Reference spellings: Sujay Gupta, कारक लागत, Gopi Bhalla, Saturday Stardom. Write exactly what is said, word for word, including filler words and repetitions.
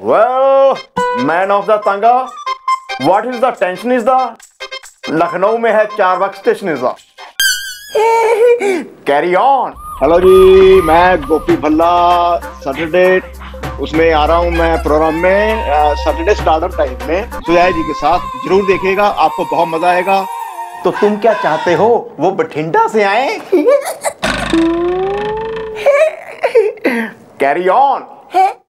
Well, man of the tanga, what is the tension is the? Lucknow में है चार वक्त station is the carry on. Hello ji, मैं Gopi Bhalla Saturday उसमें आ रहा हूँ, मैं प्रोग्राम में सैटरडे स्टार्डम टाइम में सुजय जी के साथ, जरूर देखिएगा, आपको बहुत मजा आएगा। तो तुम क्या चाहते हो वो बठिंडा से आए? Carry on.